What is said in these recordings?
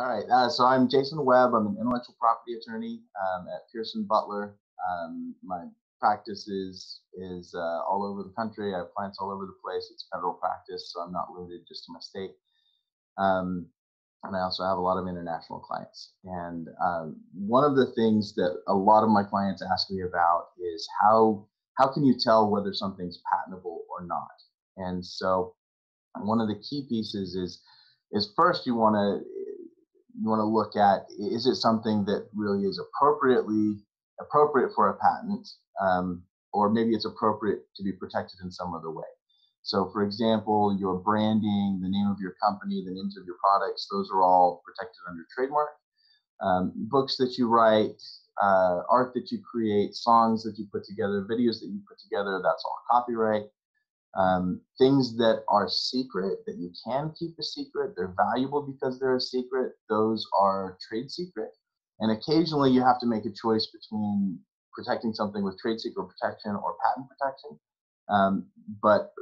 All right, so I'm Jason Webb. I'm an intellectual property attorney at Pearson Butler. My practice is all over the country. I have clients all over the place. It's federal practice, so I'm not limited just to my state. And I also have a lot of international clients. And one of the things that a lot of my clients ask me about is how can you tell whether something's patentable or not? And so one of the key pieces is first you want to look at, is it something that really is appropriate for a patent, or maybe it's appropriate to be protected in some other way. So for example, your branding, the name of your company, the names of your products, those are all protected under trademark. Books that you write, art that you create, songs that you put together, videos that you put together, that's all copyright. Things that are secret, that you can keep a secret, they're valuable because they're a secret, those are trade secret. And occasionally you have to make a choice between protecting something with trade secret protection or patent protection. But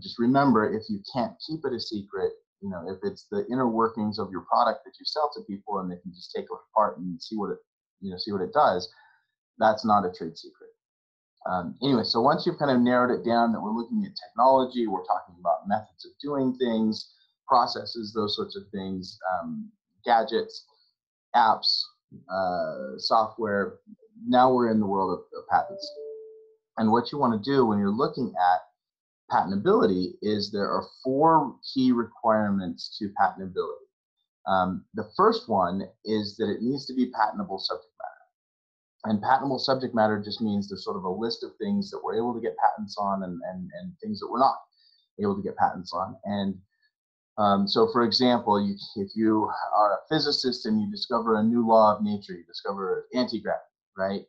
just remember, if you can't keep it a secret, you know, if it's the inner workings of your product that you sell to people and they can just take it apart and see what it, you know, see what it does, that's not a trade secret. Anyway, so once you've kind of narrowed it down that we're looking at technology, we're talking about methods of doing things, processes, those sorts of things, gadgets, apps, software. Now we're in the world of patents. And what you want to do when you're looking at patentability is there are four key requirements to patentability. The first one is that it needs to be patentable subject matter. And patentable subject matter just means there's sort of a list of things that we're able to get patents on and things that we're not able to get patents on. And so, for example, if you are a physicist and you discover a new law of nature, you discover anti-gravity, right?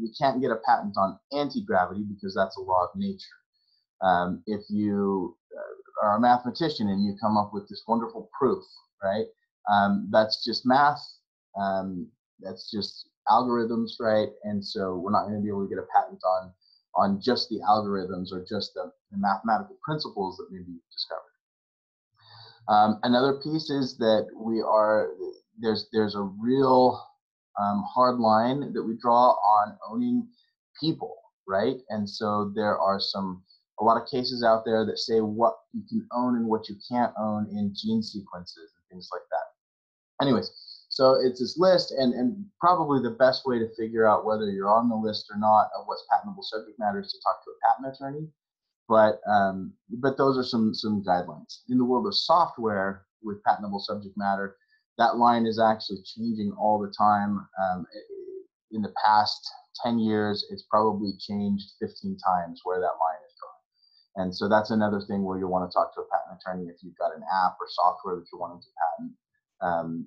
You can't get a patent on anti-gravity because that's a law of nature. If you are a mathematician and you come up with this wonderful proof, right? That's just math. That's just algorithms, right? And so we're not going to be able to get a patent on just the algorithms or just the mathematical principles that may be discovered. Another piece is that there's a real hard line that we draw on owning people, right? And so there are a lot of cases out there that say what you can own and what you can't own in gene sequences and things like that. Anyways. So it's this list, and probably the best way to figure out whether you're on the list or not of what's patentable subject matter is to talk to a patent attorney. But those are some guidelines. In the world of software with patentable subject matter, that line is actually changing all the time. In the past 10 years, it's probably changed 15 times where that line is drawn. And so that's another thing where you'll want to talk to a patent attorney if you've got an app or software that you're wanting to patent.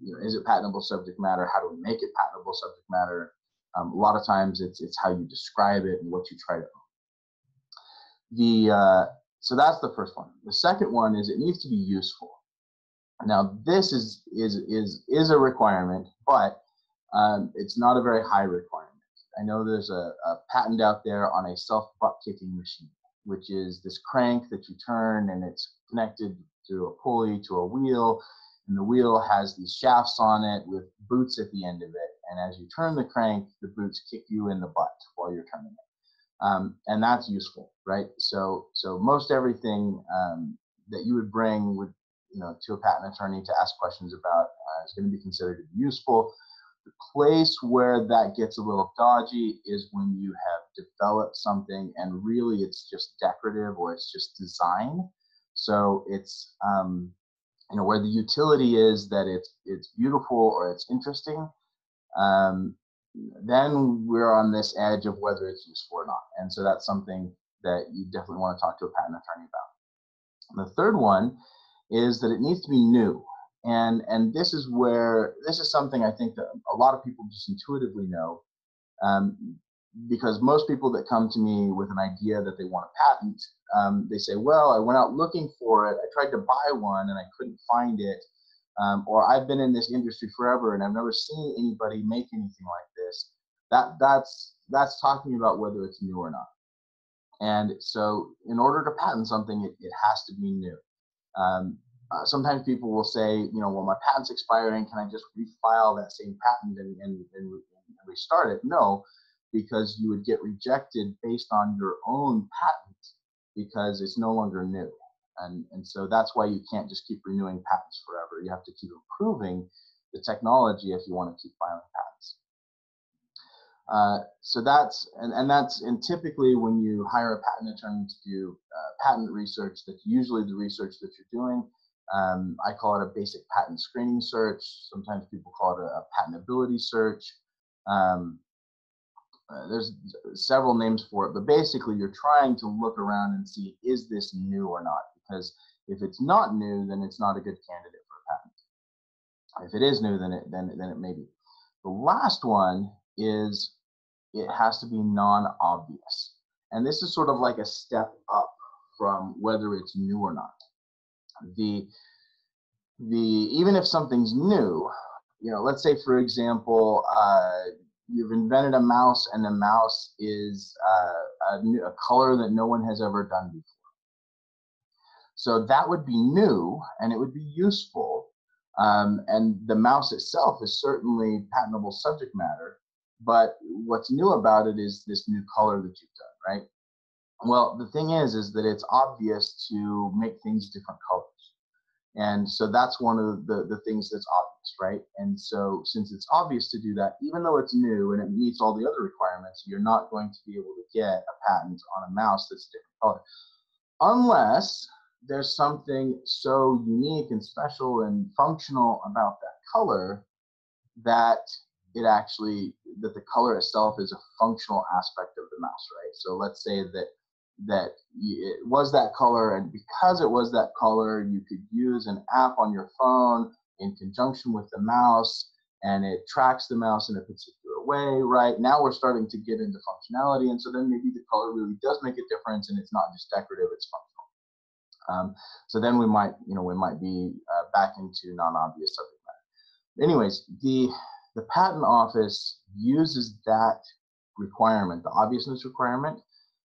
You know, is it patentable subject matter? How do we make it patentable subject matter? A lot of times it's how you describe it and what you try to own. So that's the first one. The second one is it needs to be useful. Now this is a requirement, but it's not a very high requirement. I know there's a patent out there on a self-butt-kicking machine, which is this crank that you turn and it's connected through a pulley to a wheel. And the wheel has these shafts on it with boots at the end of it. And as you turn the crank, the boots kick you in the butt while you're turning it. And that's useful, right? So most everything that you would bring would, you know, to a patent attorney to ask questions about is going to be considered to be useful. The place where that gets a little dodgy is when you have developed something and really it's just decorative or it's just design. So it's you know, where the utility is that it's beautiful or it's interesting, then we're on this edge of whether it's useful or not. And so that's something that you definitely want to talk to a patent attorney about. And the third one is that it needs to be new. And this is something I think that a lot of people just intuitively know, because most people that come to me with an idea that they want a patent, they say, well, I went out looking for it. I tried to buy one and I couldn't find it. Or I've been in this industry forever and I've never seen anybody make anything like this. That's talking about whether it's new or not. And so in order to patent something, it has to be new. Sometimes people will say, you know, well, my patent's expiring. Can I just refile that same patent and restart it? No, because you would get rejected based on your own patent because it's no longer new. And so that's why you can't just keep renewing patents forever. You have to keep improving the technology if you want to keep filing patents. So that's, and typically when you hire a patent attorney to do patent research, that's usually the research that you're doing. I call it a basic patent screening search. Sometimes people call it a patentability search. There's several names for it, but basically you're trying to look around and see, is this new or not? Because if it's not new, then it's not a good candidate for a patent. If it is new, then it may be. The last one is it has to be non-obvious. And this is sort of like a step up from whether it's new or not. Even if something's new, you know, let's say, for example, you've invented a mouse, and the mouse is a color that no one has ever done before. So that would be new, and it would be useful. And the mouse itself is certainly patentable subject matter, but what's new about it is this new color that you've done, right? Well, the thing is that it's obvious to make things different colors. And so that's one of the things that's obvious, right? And so since it's obvious to do that, even though it's new and it meets all the other requirements, you're not going to be able to get a patent on a mouse that's a different color. Unless there's something so unique and special and functional about that color that it actually, that the color itself is a functional aspect of the mouse, right? So let's say that it was that color, and because it was that color, you could use an app on your phone in conjunction with the mouse, and it tracks the mouse in a particular way, right? Now we're starting to get into functionality, and so then maybe the color really does make a difference, and it's not just decorative, it's functional. So then we might, you know, be back into non-obvious subject matter. Anyways, the Patent Office uses that requirement, the obviousness requirement,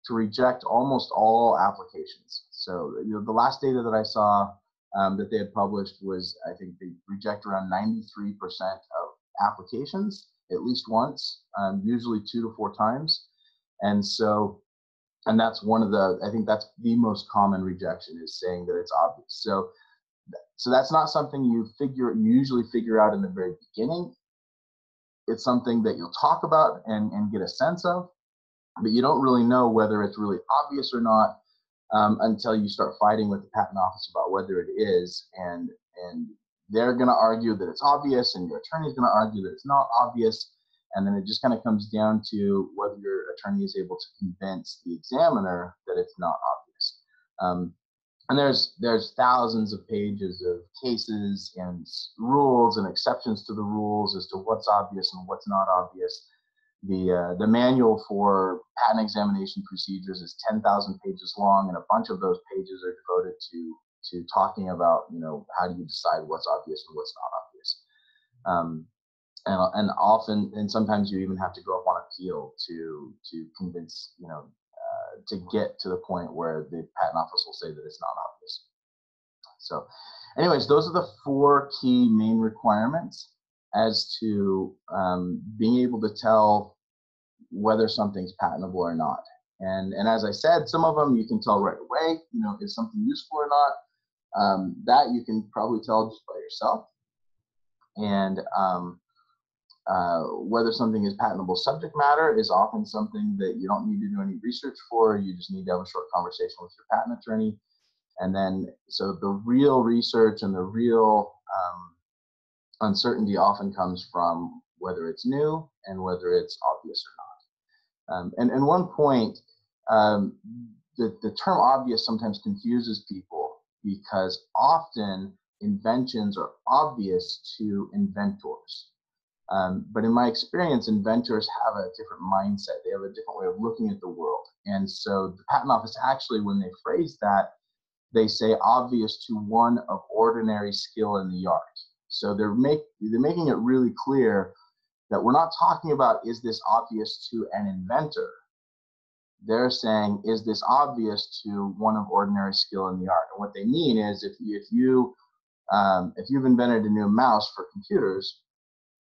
to reject almost all applications. So, you know, the last data that I saw that they had published was, I think they reject around 93% of applications at least once, usually 2 to 4 times. And so, and that's one of the, I think that's the most common rejection, is saying that it's obvious. So that's not something you usually figure out in the very beginning. It's something that you'll talk about and get a sense of, but you don't really know whether it's really obvious or not until you start fighting with the Patent Office about whether it is. And they're going to argue that it's obvious, and your attorney's going to argue that it's not obvious. And then it just kind of comes down to whether your attorney is able to convince the examiner that it's not obvious. And there's thousands of pages of cases and rules and exceptions to the rules as to what's obvious and what's not obvious. The manual for patent examination procedures is 10,000 pages long, and a bunch of those pages are devoted to talking about, you know, how do you decide what's obvious and what's not obvious. And sometimes you even have to go up on appeal to convince, you know, to get to the point where the Patent Office will say that it's not obvious. So anyways, those are the 4 key main requirements as to being able to tell whether something's patentable or not. And as I said, some of them you can tell right away, you know, is something useful or not. That you can probably tell just by yourself. And whether something is patentable subject matter is often something that you don't need to do any research for. You just need to have a short conversation with your patent attorney. And then, so the real research and the real uncertainty often comes from whether it's new and whether it's obvious or not. And one point, the term obvious sometimes confuses people, because often inventions are obvious to inventors. But in my experience, inventors have a different mindset. They have a different way of looking at the world. And so the Patent Office actually, when they phrase that, they say obvious to one of ordinary skill in the art. So they're making it really clear that we're not talking about, is this obvious to an inventor? they're saying, is this obvious to one of ordinary skill in the art? And what they mean is, if you've invented a new mouse for computers,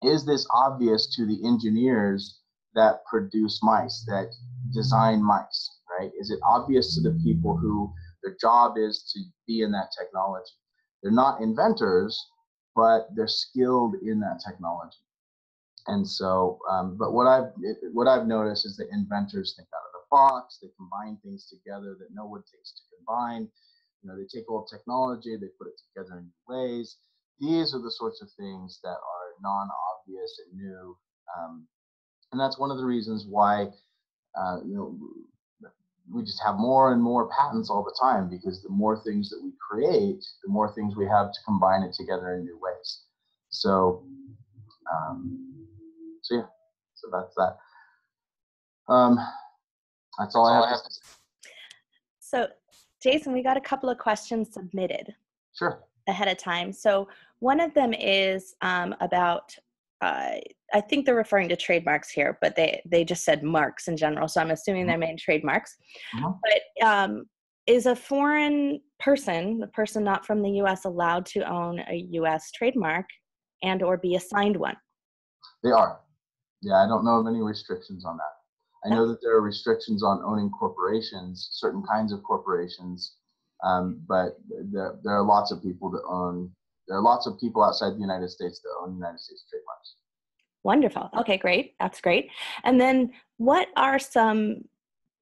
is this obvious to the engineers that produce mice, that design mice, right? Is it obvious to the people who their job is to be in that technology? They're not inventors, but they're skilled in that technology. And so, but what I've noticed is that inventors think out of the box. They combine things together that no one thinks to combine. You know, they take old technology, they put it together in new ways. These are the sorts of things that are non-obvious and new, and that's one of the reasons why we just have more and more patents all the time, because the more things that we create, the more things we have to combine it together in new ways. So, yeah, so that's that. That's all I have to say. So, Jason, we got a couple of questions submitted ahead of time. So one of them is about, I think they're referring to trademarks here, but they just said marks in general. So I'm assuming they mean trademarks. But is a foreign person, a person not from the U.S., allowed to own a U.S. trademark and or be assigned one? They are. Yeah, I don't know of any restrictions on that. I know that there are restrictions on owning corporations, certain kinds of corporations, but there are lots of people that own. There are lots of people outside the United States that own United States trademarks. Wonderful. Okay, great. That's great. And then what are some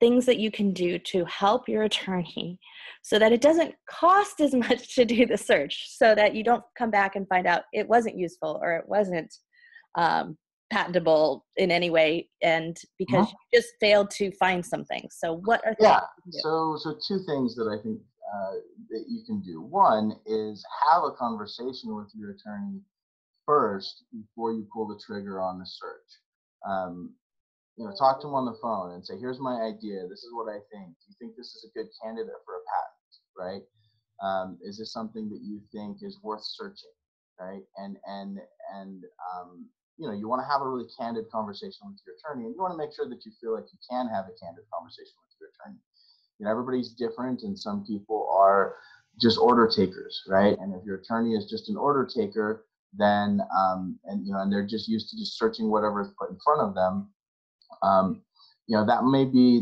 things that you can do to help your attorney so that it doesn't cost as much to do the search, so that you don't come back and find out it wasn't useful or it wasn't patentable in any way, and because you just failed to find something. So what are things you can do? So two things that I think that you can do. One is have a conversation with your attorney first before you pull the trigger on the search. You know, talk to him on the phone and say, here's my idea. This is what I think. Do you think this is a good candidate for a patent, right? Is this something that you think is worth searching, right? And you know, you want to have a really candid conversation with your attorney, and you want to make sure that you feel like you can have a candid conversation with your attorney. You know, everybody's different, and some people are just order takers, right? And if your attorney is just an order taker, then and they're just used to just searching whatever is put in front of them, you know, that may be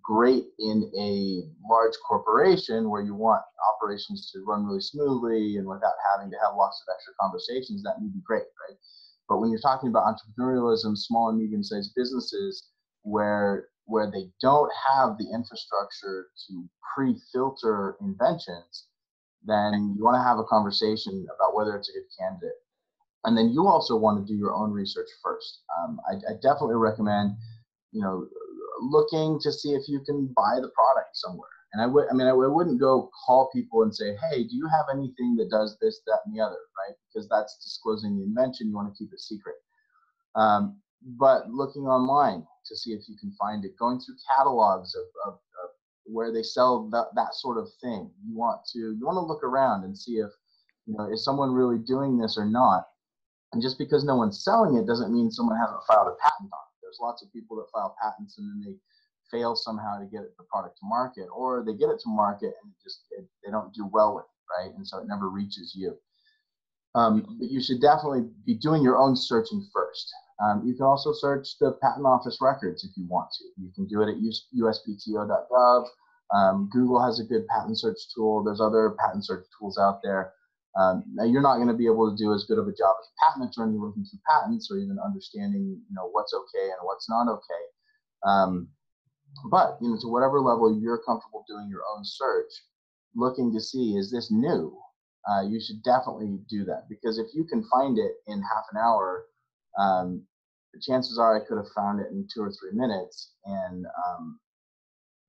great in a large corporation where you want operations to run really smoothly and without having to have lots of extra conversations. That may be great, right? But when you're talking about entrepreneurialism, small and medium-sized businesses where they don't have the infrastructure to pre-filter inventions, then you want to have a conversation about whether it's a good candidate. And then you also want to do your own research first. I definitely recommend, you know, looking to see if you can buy the product somewhere. And I wouldn't go call people and say, hey, do you have anything that does this, that, and the other, right? Because that's disclosing the invention. You want to keep it secret. But looking online to see if you can find it, going through catalogs of where they sell that sort of thing. You want to look around and see if, you know, is someone really doing this or not. And just because no one's selling it doesn't mean someone hasn't filed a patent on it. There's lots of people that file patents and then they fail somehow to get the product to market, or they get it to market and they don't do well with it, right? And so it never reaches you. But you should definitely be doing your own searching first. You can also search the Patent Office records if you want to. You can do it at USPTO.gov. Google has a good patent search tool. There's other patent search tools out there. Now, you're not going to be able to do as good of a job as a patent attorney looking through patents or even understanding, you know, what's okay and what's not okay. But, you know, to whatever level you're comfortable doing your own search, looking to see, is this new? You should definitely do that, because if you can find it in half an hour, the chances are I could have found it in 2 or 3 minutes. And,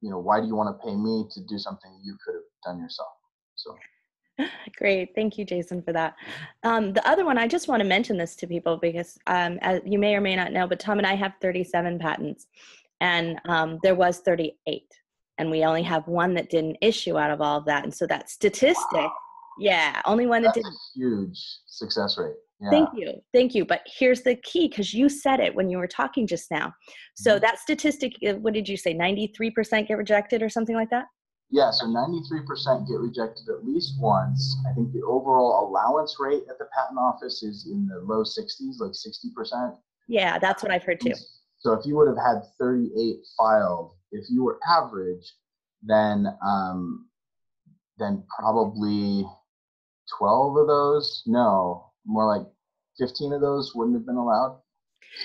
you know, why do you want to pay me to do something you could have done yourself? So. Great. Thank you, Jason, for that. The other one, I just want to mention this to people because as you may or may not know, but Tom and I have 37 patents, and there was 38, and we only have one that didn't issue out of all of that. And so that statistic Yeah, only one that did. Huge success rate. Yeah. Thank you. Thank you. But here's the key, because you said it when you were talking just now. So that statistic, what did you say? 93% get rejected or something like that? Yeah, so 93% get rejected at least once. I think the overall allowance rate at the Patent Office is in the low 60s, like 60%. Yeah, that's what I've heard too. So if you would have had 38 filed, if you were average, then probably 12 of those, no, more like 15 of those wouldn't have been allowed.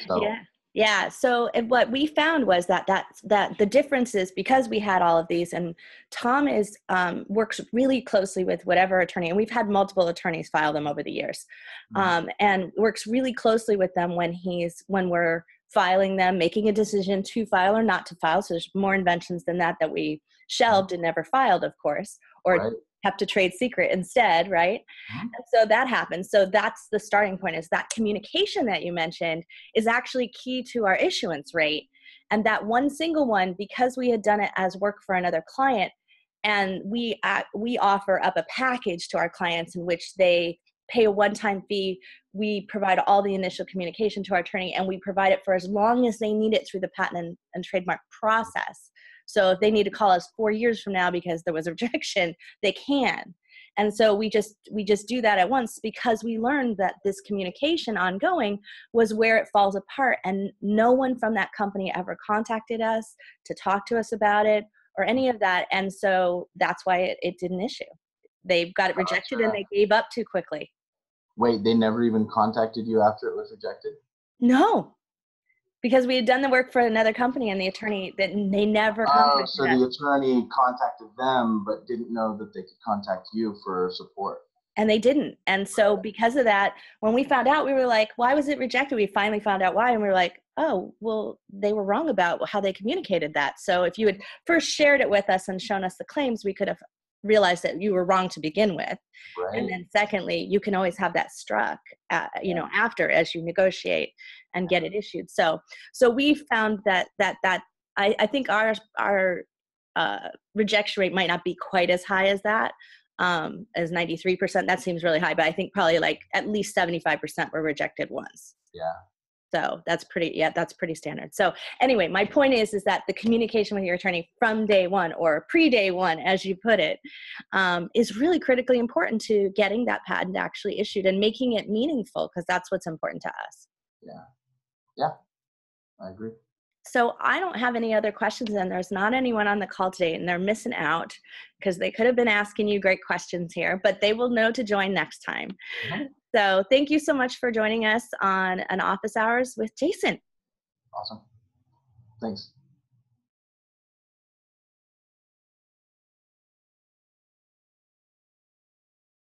So. Yeah. Yeah. So and what we found was that the difference is because we had all of these, and Tom works really closely with whatever attorney, and we've had multiple attorneys file them over the years, and works really closely with them when we're filing them, making a decision to file or not to file. So there's more inventions than that we shelved and never filed, of course, or kept a trade secret instead, right? And so that happens. So that's the starting point, is that communication that you mentioned is actually key to our issuance rate. And that one single one, because we had done it as work for another client, and we offer up a package to our clients in which they pay a one-time fee, we provide all the initial communication to our attorney, and we provide it for as long as they need it through the patent and trademark process. So if they need to call us 4 years from now because there was a rejection, they can. And so we just do that at once, because we learned that this communication ongoing was where it falls apart, and no one from that company ever contacted us to talk to us about it or any of that. And so that's why it didn't issue. They got it rejected and they gave up too quickly. Wait, they never even contacted you after it was rejected? No. Because we had done the work for another company, and the attorney, that they never contacted us. So the attorney contacted them, but didn't know that they could contact you for support. And they didn't. And so because of that, when we found out, we were like, why was it rejected? We finally found out why. And we were like, oh, well, they were wrong about how they communicated that. So if you had first shared it with us and shown us the claims, we could have realized that you were wrong to begin with. Right. And then secondly, you can always have that struck, after, as you negotiate and get it issued. So we found that I think our rejection rate might not be quite as high as that, as 93%. That seems really high, but I think probably like at least 75% were rejected once. Yeah. So that's pretty standard. So anyway, my point is that the communication with your attorney from day one, or pre-day one, as you put it, is really critically important to getting that patent actually issued and making it meaningful, because that's what's important to us. Yeah. Yeah, I agree. So I don't have any other questions, and there's not anyone on the call today, and they're missing out because they could have been asking you great questions here, but they will know to join next time. Mm-hmm. So thank you so much for joining us on Office Hours with Jason. Awesome. Thanks.